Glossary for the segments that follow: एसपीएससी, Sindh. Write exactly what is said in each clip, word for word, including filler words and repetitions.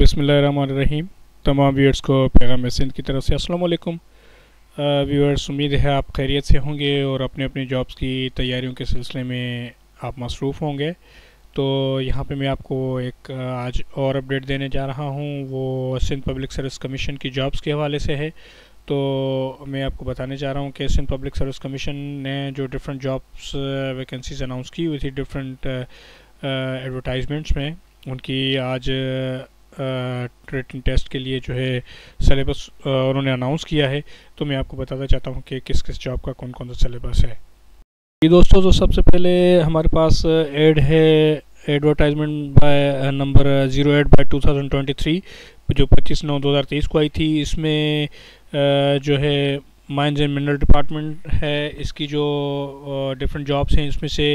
बिस्मिल्लाहिर्रहमानिर्रहीम। तमाम व्यूअर्स को पैगाम सिंध की तरफ से अस्सलाम वालेकुम। व्यूअर्स, उम्मीद है आप खैरियत से होंगे और अपने अपने जॉब्स की तैयारियों के सिलसिले में आप मसरूफ़ होंगे। तो यहाँ पे मैं आपको एक आज और अपडेट देने जा रहा हूँ, वो सिंध पब्लिक सर्विस कमीशन की जॉब्स के हवाले से है। तो मैं आपको बताने जा रहा हूँ कि सिंध पब्लिक सर्विस कमीशन ने जो डिफरेंट जॉब्स वैकेंसीज अनाउंस की हुई थी डिफरेंट एडवर्टाइजमेंट्स में, उनकी आज रिटन टेस्ट के लिए जो है सिलेबस उन्होंने अनाउंस किया है। तो मैं आपको बताना चाहता हूं कि किस किस जॉब का कौन कौन सा सिलेबस है। ये दोस्तों, तो सबसे पहले हमारे पास एड है, advertisement by number zero eight by two thousand twenty three, जो पच्चीस नौ दो हज़ार तेईस को आई थी। इसमें जो है माइंस एंड मिनरल डिपार्टमेंट है, इसकी जो डिफरेंट जॉब्स हैं इसमें से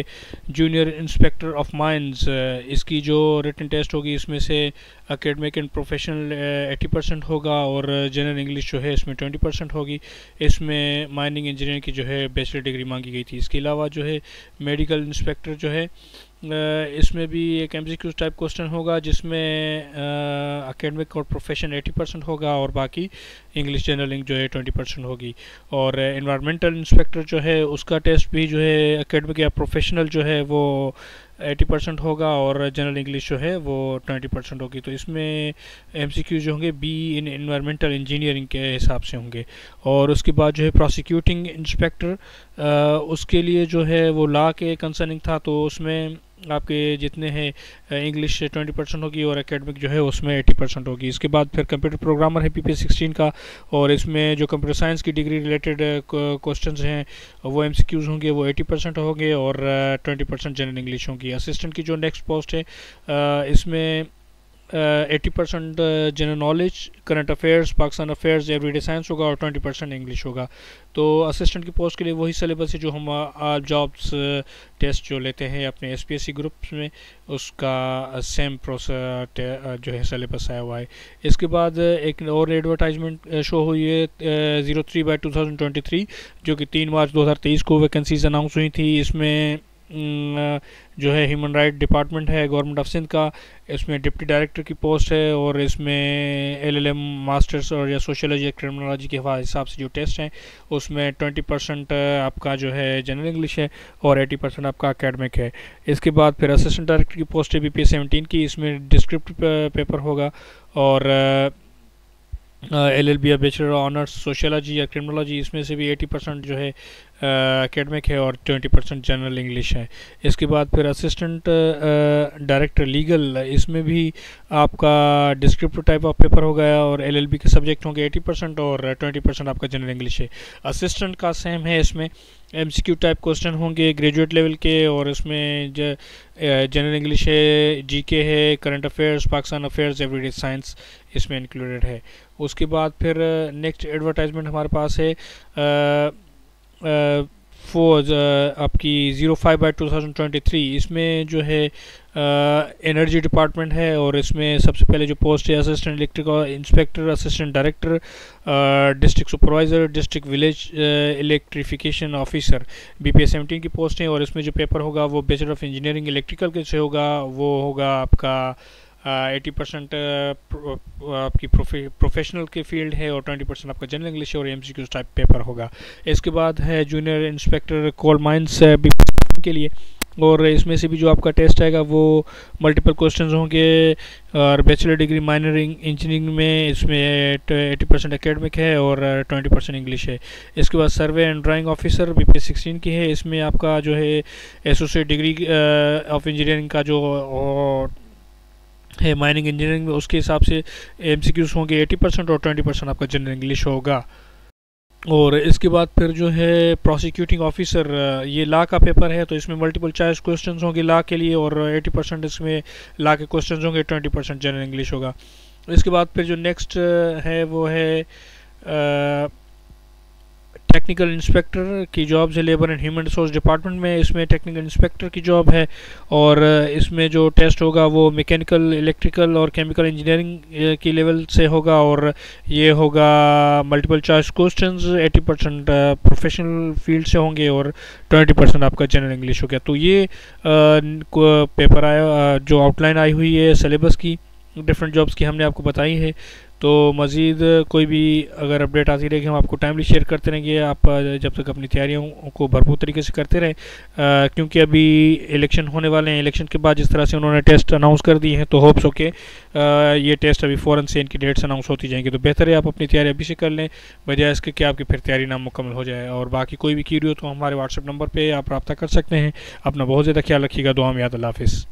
जूनियर इंस्पेक्टर ऑफ माइंस, इसकी जो रिटन टेस्ट होगी इसमें से academic and professional eighty percent होगा और जनरल इंग्लिश जो है इसमें ट्वेंटी परसेंट होगी। इसमें माइनिंग इंजीनियर की जो है बैचलर डिग्री मांगी गई थी। इसके अलावा जो है मेडिकल इंस्पेक्टर जो है इसमें भी एक एमसीक्यू टाइप क्वेश्चन होगा, जिसमें एकेडमिक और प्रोफेशन अस्सी परसेंट होगा और बाकी इंग्लिश जनरलिंग जो है बीस परसेंट होगी। और एनवायरमेंटल इंस्पेक्टर जो है उसका टेस्ट भी जो है एकेडमिक या प्रोफेशनल जो है वो अस्सी परसेंट होगा और जनरल इंग्लिश जो है वो बीस परसेंट होगी। तो इसमें एमसीक्यू जो होंगे बी इन एनवायरमेंटल इंजीनियरिंग के हिसाब से होंगे। और उसके बाद जो है प्रोसिक्यूटिंग इंस्पेक्टर, उसके लिए जो है वो लॉ के कंसर्निंग था, तो उसमें आपके जितने हैं इंग्लिश बीस परसेंट होगी और एकेडमिक जो है उसमें अस्सी परसेंट होगी। इसके बाद फिर कंप्यूटर प्रोग्रामर है पीपीए सोलह का, और इसमें जो कंप्यूटर साइंस की डिग्री रिलेटेड क्वेश्चंस हैं वो एमसीक्यूज होंगे, वो अस्सी परसेंट होंगे और बीस परसेंट जनरल इंग्लिश होगी। असिस्टेंट की जो नेक्स्ट पोस्ट है इसमें अस्सी percent general knowledge, current affairs, Pakistan affairs, everyday science होगा और बीस परसेंट इंग्लिश होगा। तो असिस्टेंट की पोस्ट के लिए वही सिलेबस है जो हम आज जॉब्स टेस्ट जो लेते हैं अपने एसपीएससी ग्रुप्स में, उसका सेम प्रोसेस जो है सिलेबस आया हुआ है। इसके बाद एक और एडवर्टाइजमेंट शो हुई है zero three by two thousand twenty three जो कि तीन मार्च दो हज़ार तेईस को वैकेंसीज अनाउंस हुई थी। इसमें जो है ह्यूमन राइट डिपार्टमेंट है गवर्नमेंट ऑफ सिंध का, इसमें डिप्टी डायरेक्टर की पोस्ट है और इसमें एलएलएम मास्टर्स और या सोशोलॉजी या क्रिमिनोलॉजी के हिसाब से जो टेस्ट हैं उसमें बीस परसेंट आपका जो है जनरल इंग्लिश है और अस्सी परसेंट आपका एकेडमिक है। इसके बाद फिर असिस्टेंट डायरेक्टर की पोस्ट है बीपीए सेवनटीन की, इसमें डिस्क्रिप्टिव पेपर होगा और एल एल बी या बैचलर ऑनर्स सोशलॉजी या क्रिमिनोलॉजी, इसमें से भी अस्सी परसेंट जो है एकेडमिक uh, है और बीस परसेंट जनरल इंग्लिश है। इसके बाद फिर असिस्टेंट डायरेक्टर लीगल, इसमें भी आपका डिस्क्रिप्टिव टाइप ऑफ पेपर हो गया और एलएलबी के सब्जेक्ट होंगे अस्सी परसेंट और बीस परसेंट आपका जनरल इंग्लिश है। असिस्टेंट का सेम है, इसमें एमसीक्यू टाइप क्वेश्चन होंगे ग्रेजुएट लेवल के और इसमें जनरल इंग्लिश है, जीके है, current affairs, Pakistan affairs, everyday science इसमें इंक्लूडेड है। उसके बाद फिर नेक्स्ट एडवर्टाइजमेंट हमारे पास है uh, फोर uh, आपकी zero five by two thousand twenty three इसमें जो है एनर्जी uh, डिपार्टमेंट है और इसमें सबसे पहले जो पोस्ट है assistant electrical inspector, assistant director, district supervisor, district village electrification officer BPS seventeen की पोस्ट है और इसमें जो पेपर होगा वो बैचलर ऑफ इंजीनियरिंग इलेक्ट्रिकल के से होगा, वो होगा आपका एटी परसेंट आपकी प्रोफेशनल के फील्ड है और ट्वेंटी परसेंट आपका जनरल इंग्लिश और एमसीक्यू टाइप पेपर होगा। इसके बाद है junior inspector coal mines BPSC के लिए, और इसमें से भी जो आपका टेस्ट आएगा वो मल्टीपल क्वेश्चंस होंगे और बैचलर डिग्री माइनर इंजीनियरिंग में, इसमें एटी परसेंट एकेडमिक है और ट्वेंटी परसेंट इंग्लिश है। इसके बाद survey and drawing officer BPS sixteen की है, इसमें आपका जो है एसोसिएट डिग्री ऑफ इंजीनियरिंग का जो है माइनिंग इंजीनियरिंग में, उसके हिसाब से एमसीक्यूज होंगे अस्सी परसेंट और बीस परसेंट आपका जनरल इंग्लिश होगा। और इसके बाद फिर जो है प्रोसिक्यूटिंग ऑफिसर, ये लॉ का पेपर है, तो इसमें मल्टीपल चॉइस क्वेश्चंस होंगे लॉ के लिए और अस्सी परसेंट इसमें लॉ के क्वेश्चंस होंगे, बीस परसेंट जनरल इंग्लिश होगा। इसके बाद फिर जो नेक्स्ट है वो है आ, टेक्निकल इंस्पेक्टर की जॉब है labour and human resource department में, इसमें टेक्निकल इंस्पेक्टर की जॉब है और इसमें जो टेस्ट होगा वो मैकेनिकल, इलेक्ट्रिकल और केमिकल इंजीनियरिंग की लेवल से होगा और ये होगा मल्टीपल चॉइस क्वेश्चंस, अस्सी परसेंट प्रोफेशनल फील्ड से होंगे और बीस परसेंट आपका जनरल इंग्लिश हो गया। तो ये पेपर आया, जो आउटलाइन आई हुई है सिलेबस की डिफरेंट जॉब्स की हमने आपको बताई है। तो मज़ीद कोई भी अगर अपडेट आती रहेगी हम आपको टाइमली शेयर करते रहेंगे। आप जब तक अपनी तैयारियों को भरपूर तरीके से करते रहें, क्योंकि अभी इलेक्शन होने वाले हैं। इलेक्शन के बाद जिस तरह से उन्होंने टेस्ट अनाउंस कर दिए हैं, तो होप्स हो के ये टेस्ट अभी फ़ौरन से इनकी डेट्स अनाउंस होती जाएंगी। तो बेहतर है आप अपनी तैयारी अभी से कर लें, बजाय इसके कि आपकी फिर तैयारी ना मुकम्मल हो जाए। और बाकी कोई भी क्यूरी हो तो हमारे व्हाट्सअप नंबर पर आप रब्ता कर सकते हैं। अपना बहुत ज़्यादा ख्याल रखिएगा। दुआ में याद, अल्लाह हाफ़िज़।